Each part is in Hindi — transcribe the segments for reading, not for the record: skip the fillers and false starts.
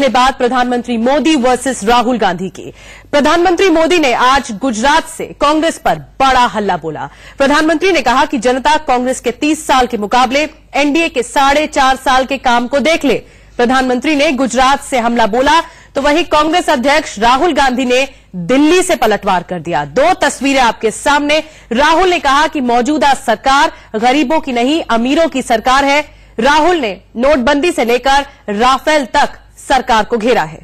पहले बात प्रधानमंत्री मोदी वर्सेस राहुल गांधी की। प्रधानमंत्री मोदी ने आज गुजरात से कांग्रेस पर बड़ा हल्ला बोला। प्रधानमंत्री ने कहा कि जनता कांग्रेस के 30 साल के मुकाबले एनडीए के 4.5 साल के काम को देख ले। प्रधानमंत्री ने गुजरात से हमला बोला तो वहीं कांग्रेस अध्यक्ष राहुल गांधी ने दिल्ली से पलटवार कर दिया। दो तस्वीरें आपके सामने। राहुल ने कहा कि मौजूदा सरकार गरीबों की नहीं अमीरों की सरकार है। राहुल ने नोटबंदी से लेकर राफेल तक सरकार को घेरा है।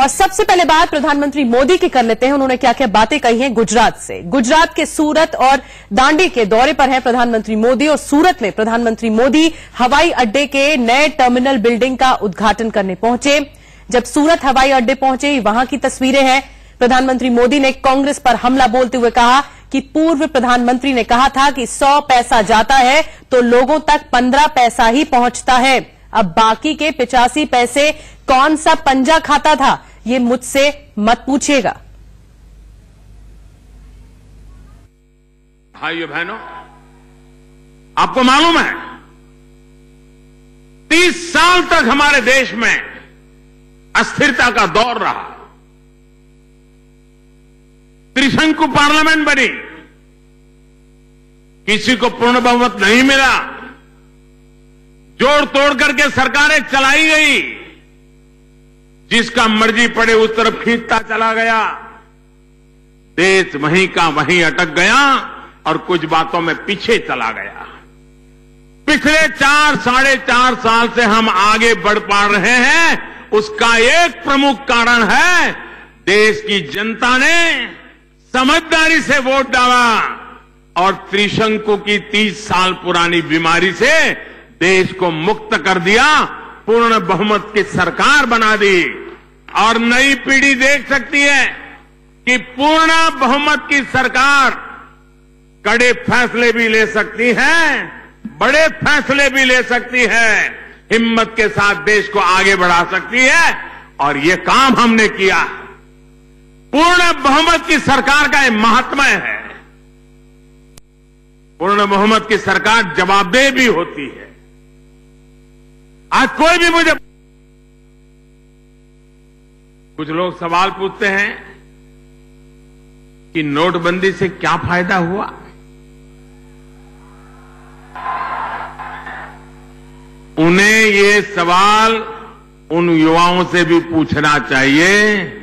और सबसे पहले बात प्रधानमंत्री मोदी की कर लेते हैं, उन्होंने क्या क्या बातें कही हैं गुजरात से। गुजरात के सूरत और दांडी के दौरे पर हैं प्रधानमंत्री मोदी। और सूरत में प्रधानमंत्री मोदी हवाई अड्डे के नए टर्मिनल बिल्डिंग का उद्घाटन करने पहुंचे। जब सूरत हवाई अड्डे पहुंचे, वहां की तस्वीरें हैं। प्रधानमंत्री मोदी ने कांग्रेस पर हमला बोलते हुए कहा कि पूर्व प्रधानमंत्री ने कहा था कि 100 पैसा जाता है तो लोगों तक 15 पैसा ही पहुंचता है। अब बाकी के 85 पैसे कौन सा पंजा खाता था, ये मुझसे मत पूछिएगा। भाइयों बहनों, आपको मालूम है 30 साल तक हमारे देश में अस्थिरता का दौर रहा। त्रिशंकु पार्लियामेंट बनी, किसी को पूर्ण बहुमत नहीं मिला, जोड़ तोड़ करके सरकारें चलाई गई, जिसका मर्जी पड़े उस तरफ खींचता चला गया, देश वहीं का वहीं अटक गया और कुछ बातों में पीछे चला गया। पिछले 4-4.5 साल से हम आगे बढ़ पा रहे हैं, उसका एक प्रमुख कारण है देश की जनता ने समझदारी से वोट डाला और त्रिशंकु की 30 साल पुरानी बीमारी से देश को मुक्त कर दिया, पूर्ण बहुमत की सरकार बना दी। और नई पीढ़ी देख सकती है कि पूर्ण बहुमत की सरकार कड़े फैसले भी ले सकती है, बड़े फैसले भी ले सकती है, हिम्मत के साथ देश को आगे बढ़ा सकती है। और ये काम हमने किया। पूर्ण बहुमत की सरकार का ये महात्मा है। पूर्ण बहुमत की सरकार जवाबदेह भी होती है। आज कोई भी मुझे कुछ लोग सवाल पूछते हैं कि नोटबंदी से क्या फायदा हुआ। उन्हें ये सवाल उन युवाओं से भी पूछना चाहिए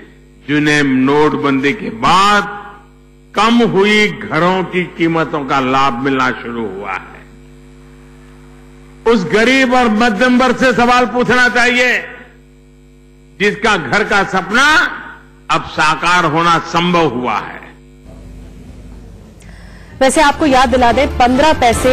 जिन्हें नोटबंदी के बाद कम हुई घरों की कीमतों का लाभ मिलना शुरू हुआ है। उस गरीब और मध्यम वर्ग से सवाल पूछना चाहिए जिसका घर का सपना अब साकार होना संभव हुआ है। वैसे आपको याद दिला दें 15 पैसे